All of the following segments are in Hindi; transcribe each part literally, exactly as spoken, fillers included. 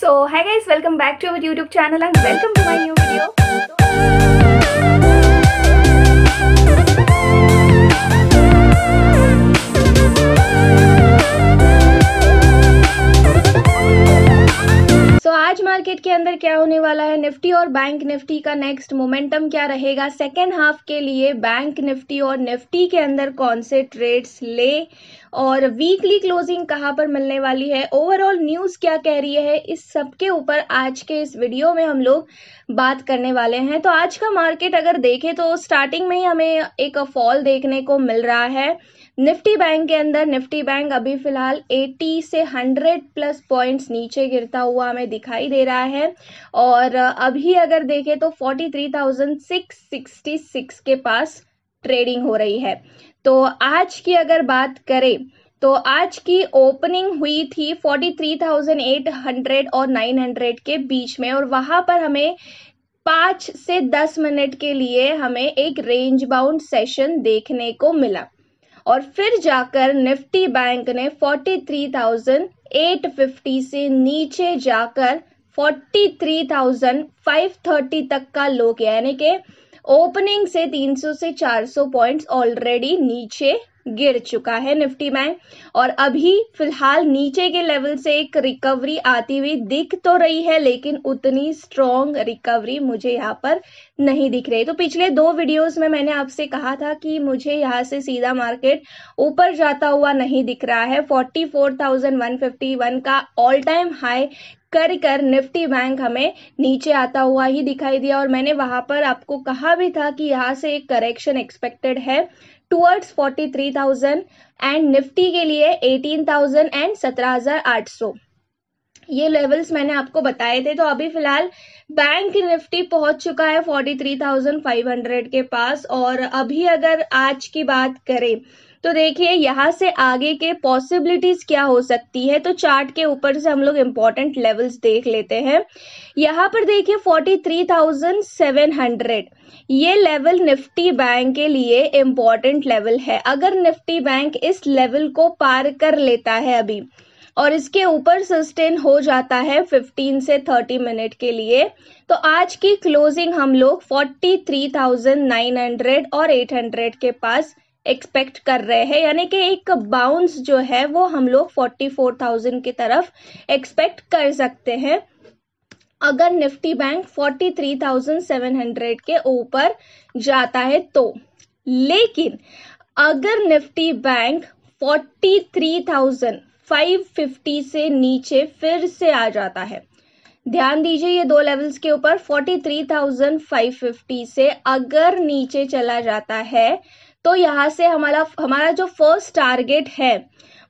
So hi guys, welcome back to our YouTube channel and welcome to my new video. So आज मार्केट के अंदर क्या होने वाला है, निफ्टी और बैंक निफ्टी का नेक्स्ट मोमेंटम क्या रहेगा, सेकेंड हाफ के लिए बैंक निफ्टी और निफ्टी के अंदर कौन से ट्रेड्स ले और वीकली क्लोजिंग कहाँ पर मिलने वाली है, ओवरऑल न्यूज़ क्या कह रही है, इस सब के ऊपर आज के इस वीडियो में हम लोग बात करने वाले हैं। तो आज का मार्केट अगर देखें तो स्टार्टिंग में ही हमें एक फॉल देखने को मिल रहा है निफ्टी बैंक के अंदर। निफ्टी बैंक अभी फ़िलहाल अस्सी से सौ प्लस पॉइंट्स नीचे गिरता हुआ हमें दिखाई दे रहा है और अभी अगर देखें तो तैंतालीस हज़ार छह सौ छियासठ के पास ट्रेडिंग हो रही है। तो आज की अगर बात करें तो आज की ओपनिंग हुई थी तैंतालीस हज़ार आठ सौ और नौ सौ के बीच में और वहां पर हमें पाँच से दस मिनट के लिए हमें एक रेंज बाउंड सेशन देखने को मिला और फिर जाकर निफ्टी बैंक ने तैंतालीस हज़ार आठ सौ पचास से नीचे जाकर तैंतालीस हज़ार पाँच सौ तीस तक का लो किया, यानी कि ओपनिंग से तीन सौ से चार सौ पॉइंट्स ऑलरेडी नीचे गिर चुका है निफ्टी बैंक। और अभी फिलहाल नीचे के लेवल से एक रिकवरी आती हुई दिख तो रही है लेकिन उतनी स्ट्रॉन्ग रिकवरी मुझे यहाँ पर नहीं दिख रही। तो पिछले दो वीडियोस में मैंने आपसे कहा था कि मुझे यहाँ से सीधा मार्केट ऊपर जाता हुआ नहीं दिख रहा है। चौवालीस हज़ार एक सौ इक्यावन का ऑल टाइम हाई कर कर निफ्टी बैंक हमें नीचे आता हुआ ही दिखाई दिया और मैंने वहां पर आपको कहा भी था कि यहाँ से एक करेक्शन एक्सपेक्टेड है टुवर्ड्स तैंतालीस हज़ार एंड निफ्टी के लिए अठारह हज़ार एंड सत्रह हज़ार आठ सौ, ये लेवल्स मैंने आपको बताए थे। तो अभी फिलहाल बैंक निफ्टी पहुंच चुका है तैंतालीस हज़ार पाँच सौ के पास और अभी अगर आज की बात करें तो देखिए यहाँ से आगे के पॉसिबिलिटीज क्या हो सकती है। तो चार्ट के ऊपर से हम लोग इम्पोर्टेंट लेवल्स देख लेते हैं। यहाँ पर देखिए तैंतालीस हज़ार सात सौ ये लेवल निफ्टी बैंक के लिए इम्पोर्टेंट लेवल है। अगर निफ्टी बैंक इस लेवल को पार कर लेता है अभी और इसके ऊपर सस्टेन हो जाता है पंद्रह से तीस मिनट के लिए तो आज की क्लोजिंग हम लोग तैंतालीस हज़ार नौ सौ और आठ सौ के पास एक्सपेक्ट कर रहे हैं, यानी कि एक बाउंस जो है वो हम लोग चौवालीस हज़ार की तरफ एक्सपेक्ट कर सकते हैं अगर निफ्टी बैंक तैंतालीस हज़ार सात सौ के ऊपर जाता है तो। लेकिन अगर निफ्टी बैंक तैंतालीस हज़ार पाँच सौ पचास से नीचे फिर से आ जाता है, ध्यान दीजिए ये दो लेवल्स के ऊपर तैंतालीस हज़ार पाँच सौ पचास से अगर नीचे चला जाता है तो यहाँ से हमारा हमारा जो फर्स्ट टारगेट है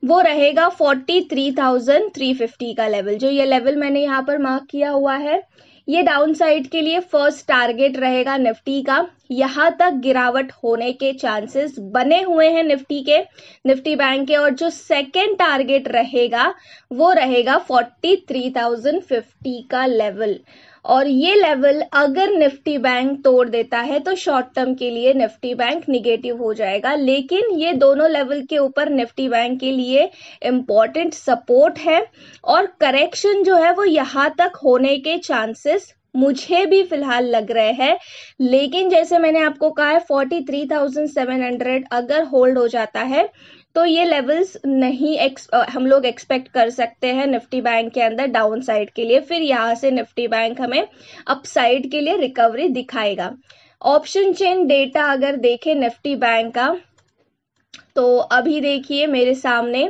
वो रहेगा तैंतालीस हज़ार तीन सौ पचास का लेवल। जो ये लेवल मैंने यहाँ पर मार्क किया हुआ है ये डाउनसाइड के लिए फर्स्ट टारगेट रहेगा निफ्टी का। यहाँ तक गिरावट होने के चांसेस बने हुए हैं निफ्टी के, निफ्टी बैंक के। और जो सेकंड टारगेट रहेगा वो रहेगा तैंतालीस हज़ार पचास का लेवल और ये लेवल अगर निफ्टी बैंक तोड़ देता है तो शॉर्ट टर्म के लिए निफ्टी बैंक निगेटिव हो जाएगा। लेकिन ये दोनों लेवल के ऊपर निफ्टी बैंक के लिए इम्पोर्टेंट सपोर्ट है और करेक्शन जो है वो यहाँ तक होने के चांसेस मुझे भी फिलहाल लग रहे हैं। लेकिन जैसे मैंने आपको कहा है तैंतालीस हज़ार सात सौ अगर होल्ड हो जाता है तो ये लेवल्स नहीं एक्स, हम लोग एक्सपेक्ट कर सकते हैं निफ्टी बैंक के अंदर डाउनसाइड के लिए। फिर यहाँ से निफ्टी बैंक हमें अपसाइड के लिए रिकवरी दिखाएगा। ऑप्शन चेन डेटा अगर देखें निफ्टी बैंक का तो अभी देखिए मेरे सामने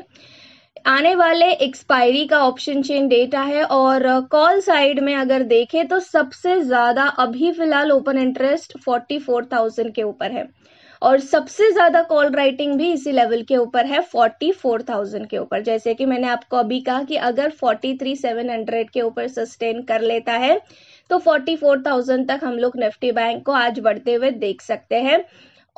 आने वाले एक्सपायरी का ऑप्शन चेन डेटा है और कॉल साइड में अगर देखें तो सबसे ज़्यादा अभी फिलहाल ओपन इंटरेस्ट चौवालीस हज़ार के ऊपर है और सबसे ज़्यादा कॉल राइटिंग भी इसी लेवल के ऊपर है चौवालीस हज़ार के ऊपर। जैसे कि मैंने आपको अभी कहा कि अगर तैंतालीस हज़ार सात सौ के ऊपर सस्टेन कर लेता है तो चौवालीस हज़ार तक हम लोग निफ्टी बैंक को आज बढ़ते हुए देख सकते हैं।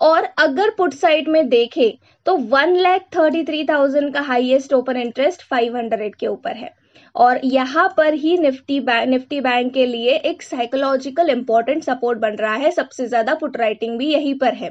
और अगर पुट साइड में देखें तो एक लाख तैंतीस हज़ार का हाईएस्ट ओपन इंटरेस्ट पाँच सौ के ऊपर है और यहाँ पर ही निफ्टी बैंक निफ्टी बैंक के लिए एक साइकोलॉजिकल इंपॉर्टेंट सपोर्ट बन रहा है। सबसे ज्यादा पुट राइटिंग भी यहीं पर है।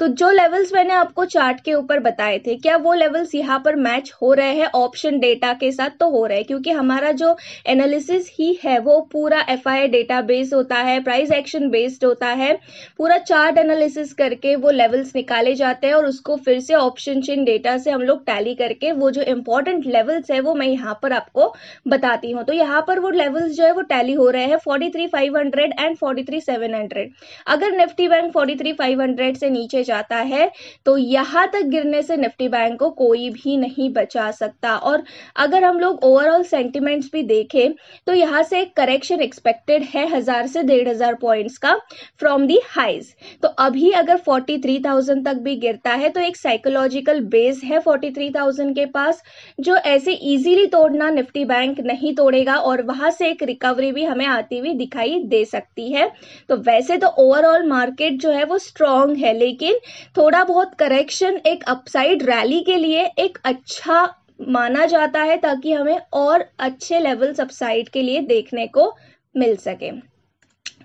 तो जो लेवल्स मैंने आपको चार्ट के ऊपर बताए थे, क्या वो लेवल्स यहाँ पर मैच हो रहे हैं ऑप्शन डेटा के साथ? तो हो रहे हैं, क्योंकि हमारा जो एनालिसिस ही है वो पूरा एफ आई डेटा बेस्ड होता है, प्राइस एक्शन बेस्ड होता है, पूरा चार्ट एनालिसिस करके वो लेवल्स निकाले जाते हैं और उसको फिर से ऑप्शन चेन डेटा से हम लोग टैली करके वो जो इंपॉर्टेंट लेवल्स है वो मैं यहाँ पर आपको बताती हूँ। तो यहाँ पर वो लेवल्स जो है वो टैली हो रहे हैं forty three five hundred and forty three seven hundred. अगर Nifty bank forty three five hundred से नीचे जाता है तो यहाँ तक गिरने से निफ्टी बैंक को कोई भी नहीं बचा सकता। और अगर हम लोग ओवरऑल सेंटिमेंट्स भी देखें तो यहाँ से एक करेक्शन एक्सपेक्टेड है हजार से डेढ़ हजार पॉइंट्स का फ्रॉम दी हाइज। तो अभी अगर फोर्टी थ्री थाउजेंड तक भी गिरता है तो एक साइकोलॉजिकल बेस है फोर्टी थ्री थाउजेंड के पास, जो ऐसे इजीली तोड़ना निफ्टी बैंक नहीं तोड़ेगा और वहां से एक रिकवरी भी हमें आती हुई दिखाई दे सकती है। तो वैसे तो ओवरऑल मार्केट जो है वो स्ट्रांग है, लेकिन थोड़ा बहुत करेक्शन एक अपसाइड रैली के लिए एक अच्छा माना जाता है, ताकि हमें और अच्छे लेवल्स अपसाइड के लिए देखने को मिल सके।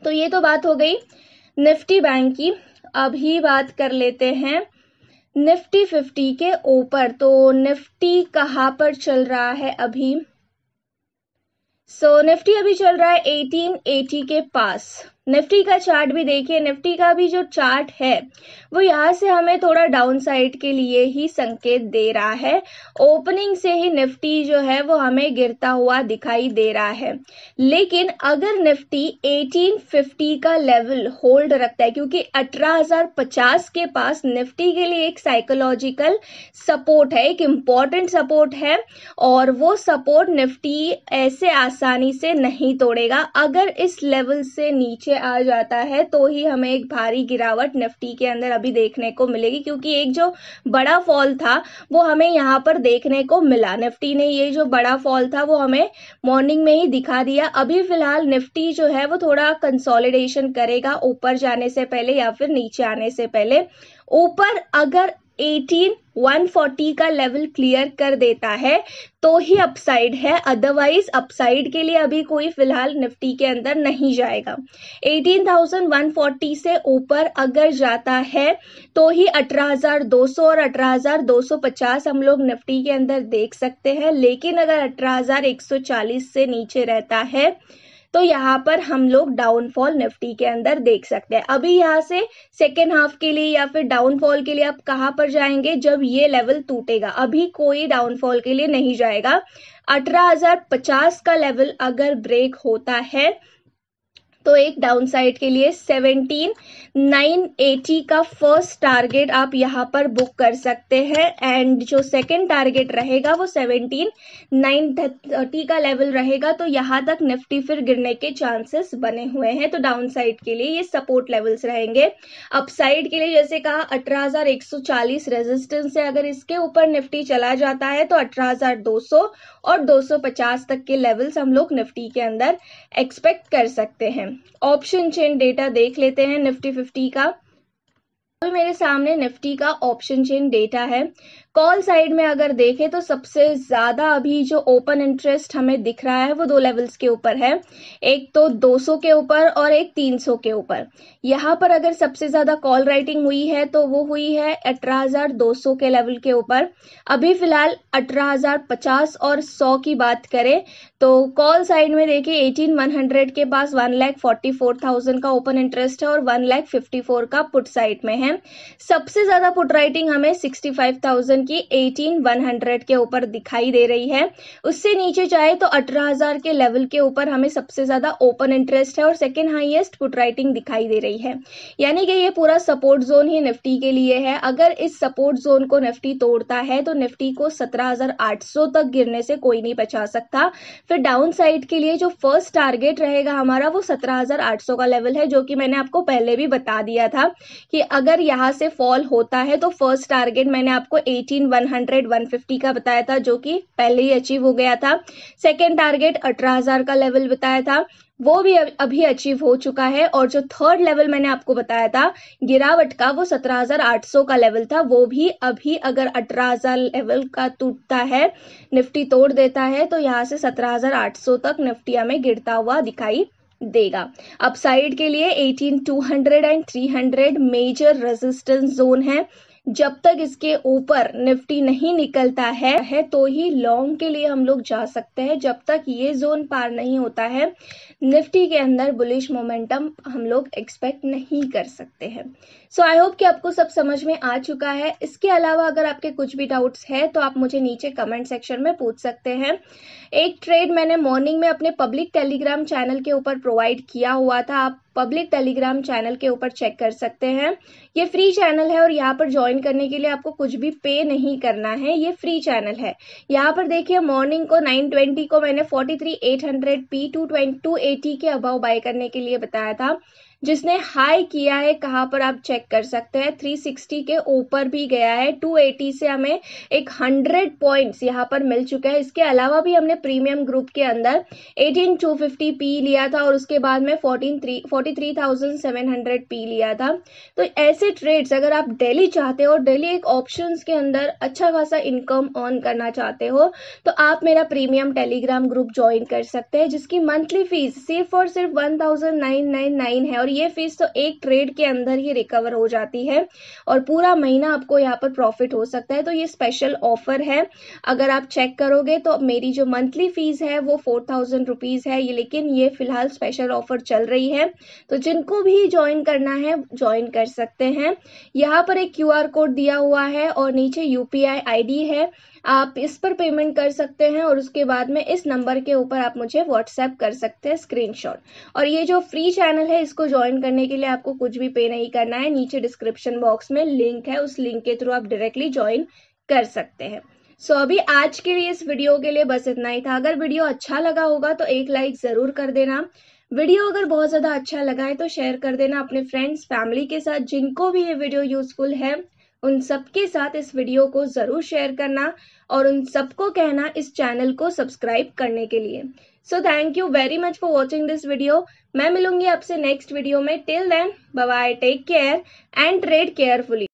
तो ये तो बात हो गई निफ्टी बैंक की। अभी बात कर लेते हैं निफ्टी फिफ्टी के ऊपर। तो निफ्टी कहाँ पर चल रहा है अभी? सो so, निफ्टी अभी चल रहा है एटीन एटी के पास। निफ्टी का चार्ट भी देखिए, निफ्टी का भी जो चार्ट है वो यहाँ से हमें थोड़ा डाउन साइड के लिए ही संकेत दे रहा है। ओपनिंग से ही निफ्टी जो है वो हमें गिरता हुआ दिखाई दे रहा है, लेकिन अगर निफ्टी एटीन फिफ्टी का लेवल होल्ड रखता है, क्योंकि अठारह हज़ार पचास के पास निफ्टी के लिए एक साइकोलॉजिकल सपोर्ट है, एक इम्पॉर्टेंट सपोर्ट है, और वो सपोर्ट निफ्टी ऐसे आसानी से नहीं तोड़ेगा। अगर इस लेवल से नीचे आ जाता है तो ही हमें एक भारी गिरावट निफ्टी के अंदर अभी देखने को मिलेगी, क्योंकि एक जो बड़ा फॉल था वो हमें यहाँ पर देखने को मिला। निफ्टी ने ये जो बड़ा फॉल था वो हमें मॉर्निंग में ही दिखा दिया। अभी फिलहाल निफ्टी जो है वो थोड़ा कंसोलिडेशन करेगा ऊपर जाने से पहले या फिर नीचे आने से पहले। ऊपर अगर एटीन वन फोर्टी का लेवल क्लियर कर देता है तो ही अपसाइड है, अदरवाइज अपसाइड के लिए अभी कोई फिलहाल निफ्टी के अंदर नहीं जाएगा। एटीन थाउजेंड वन फोर्टी से ऊपर अगर जाता है तो ही अठारह हज़ार दो सौ और अठारह हज़ार दो सौ पचास हम लोग निफ्टी के अंदर देख सकते हैं, लेकिन अगर अठारह हज़ार एक सौ चालीस से नीचे रहता है तो यहाँ पर हम लोग डाउनफॉल निफ्टी के अंदर देख सकते हैं। अभी यहाँ से सेकेंड हाफ के लिए या फिर डाउनफॉल के लिए आप कहाँ पर जाएंगे? जब ये लेवल टूटेगा। अभी कोई डाउनफॉल के लिए नहीं जाएगा। अठारह हज़ार पचास का लेवल अगर ब्रेक होता है तो एक डाउनसाइड के लिए सेवनटीन नाइन एटी का फर्स्ट टारगेट आप यहाँ पर बुक कर सकते हैं, एंड जो सेकंड टारगेट रहेगा वो सेवनटीन नाइन थर्टी का लेवल रहेगा। तो यहाँ तक निफ्टी फिर गिरने के चांसेस बने हुए हैं। तो डाउनसाइड के लिए ये सपोर्ट लेवल्स रहेंगे। अपसाइड के लिए जैसे कहा अठारह हज़ार एक सौ चालीस रेजिस्टेंस से अगर इसके ऊपर निफ्टी चला जाता है तो अठारह हज़ार दो सौ और दो सौ पचास तक के लेवल्स हम लोग निफ्टी के अंदर एक्सपेक्ट कर सकते हैं। ऑप्शन चेन डेटा देख लेते हैं निफ्टी फिफ्टी का। अभी मेरे सामने निफ्टी का ऑप्शन चेन डेटा है। कॉल साइड में अगर देखें तो सबसे ज्यादा अभी जो ओपन इंटरेस्ट हमें दिख रहा है वो दो लेवल्स के ऊपर है, एक तो दो सौ के ऊपर और एक तीन सौ के ऊपर। यहाँ पर अगर सबसे ज्यादा कॉल राइटिंग हुई है तो वो हुई है अठारह हज़ार दो सौ के लेवल के ऊपर। अभी फिलहाल अठारह हज़ार पचास और सौ की बात करें तो कॉल साइड में देखिए एटीन वन हंड्रेड के पास one lakh forty four thousand का ओपन इंटरेस्ट है और वन लाख फिफ्टी फोर का पुट साइड में है। सबसे ज्यादा पुट राइटिंग हमें सिक्सटी फाइव थाउजेंड की एटीन वन हंड्रेड के ऊपर दिखाई दे रही है। उससे नीचे जाए तो अठारह हज़ार के लेवल के ऊपर हमें सबसे ज्यादा ओपन इंटरेस्ट है और सेकंड हाईएस्ट पुट राइटिंग दिखाई दे रही है। यानी कि ये पूरा सपोर्ट जोन ही निफ्टी के लिए है। अगर इस सपोर्ट जोन को निफ्टी तोड़ता है तो निफ्टी को सत्रह हज़ार आठ सौ तक गिरने से कोई नहीं बचा सकता। फिर डाउन साइड के लिए जो फर्स्ट टारगेट रहेगा हमारा वो सत्रह हज़ार आठ सौ का लेवल है, जो कि मैंने आपको पहले भी बता दिया था कि अगर यहाँ से फॉल होता है तो फर्स्ट टारगेट मैंने आपको eighteen sixteen hundred one fifty का बताया था जो कि पहले ही अचीव हो गया था। सेकेंड टारगेट अठारह हजार का लेवल बताया था वो भी अभी अचीव हो चुका है। और जो थर्ड लेवल मैंने आपको बताया था गिरावट का वो सत्रह हजार आठ सौ का लेवल था, वो भी अभी अगर अठारह हजार लेवल का टूटता है निफ्टी तोड़ देता है तो यहाँ से सत्रह हजार आठ सौ तक निफ्टी हमें गिरता हुआ दिखाई देगा। अपसाइड के लिए अठारह, दो सौ एंड तीन सौ मेजर रेजिस्टेंस जोन है, जब तक इसके ऊपर निफ्टी नहीं निकलता है, है तो ही लॉन्ग के लिए हम लोग जा सकते हैं। जब तक ये जोन पार नहीं होता है निफ्टी के अंदर बुलिश मोमेंटम हम लोग एक्सपेक्ट नहीं कर सकते हैं। सो आई होप कि आपको सब समझ में आ चुका है। इसके अलावा अगर आपके कुछ भी डाउट्स है तो आप मुझे नीचे कमेंट सेक्शन में पूछ सकते हैं। एक ट्रेड मैंने मॉर्निंग में अपने पब्लिक टेलीग्राम चैनल के ऊपर प्रोवाइड किया हुआ था, आप पब्लिक टेलीग्राम चैनल के ऊपर चेक कर सकते हैं। ये फ्री चैनल है और यहाँ पर ज्वाइन करने के लिए आपको कुछ भी पे नहीं करना है, ये फ्री चैनल है। यहाँ पर देखिए मॉर्निंग को नौ सौ बीस को मैंने forty three eight hundred P two twenty two eighty के अबाव बाय करने के लिए बताया था, जिसने हाई किया है कहाँ पर आप चेक कर सकते हैं, तीन सौ साठ के ऊपर भी गया है। दो सौ अस्सी से हमें एक हंड्रेड पॉइंट्स यहाँ पर मिल चुका है। इसके अलावा भी हमने प्रीमियम ग्रुप के अंदर अठारह दो सौ पचास पी लिया था और उसके बाद में forty three thousand seven hundred P लिया था। तो ऐसे ट्रेड्स अगर आप डेली चाहते हो और डेली एक ऑप्शंस के अंदर अच्छा खासा इनकम ऑन करना चाहते हो तो आप मेरा प्रीमियम टेलीग्राम ग्रुप ज्वाइन कर सकते हैं, जिसकी मंथली फीस सिर्फ और सिर्फ one thousand nine nine nine है। और ये फीस तो एक ट्रेड के अंदर ही रिकवर हो जाती है और पूरा महीना आपको यहाँ पर प्रॉफिट हो सकता है। तो ये स्पेशल ऑफर है, अगर आप चेक करोगे तो मेरी जो मंथली फीस है वो फोर थाउजेंड रुपीज है, लेकिन ये फिलहाल स्पेशल ऑफर चल रही है। तो जिनको भी ज्वाइन करना है ज्वाइन कर सकते हैं। यहाँ पर एक क्यू आर कोड दिया हुआ है और नीचे यूपीआई आईडी है, आप इस पर पेमेंट कर सकते हैं और उसके बाद में इस नंबर के ऊपर आप मुझे व्हाट्सएप कर सकते हैं स्क्रीनशॉट। और ये जो फ्री चैनल है इसको ज्वाइन करने के लिए आपको कुछ भी पे नहीं करना है, नीचे डिस्क्रिप्शन बॉक्स में लिंक है, उस लिंक के थ्रू आप डायरेक्टली ज्वाइन कर सकते हैं। सो so, अभी आज के लिए इस वीडियो के लिए बस इतना ही था। अगर वीडियो अच्छा लगा होगा तो एक लाइक जरूर कर देना, वीडियो अगर बहुत ज़्यादा अच्छा लगा है तो शेयर कर देना अपने फ्रेंड्स फैमिली के साथ, जिनको भी ये वीडियो यूजफुल है उन सबके साथ इस वीडियो को जरूर शेयर करना और उन सबको कहना इस चैनल को सब्सक्राइब करने के लिए। So thank you very much for watching this video. मैं मिलूंगी आपसे नेक्स्ट वीडियो में। Till then bye bye, take care and trade carefully.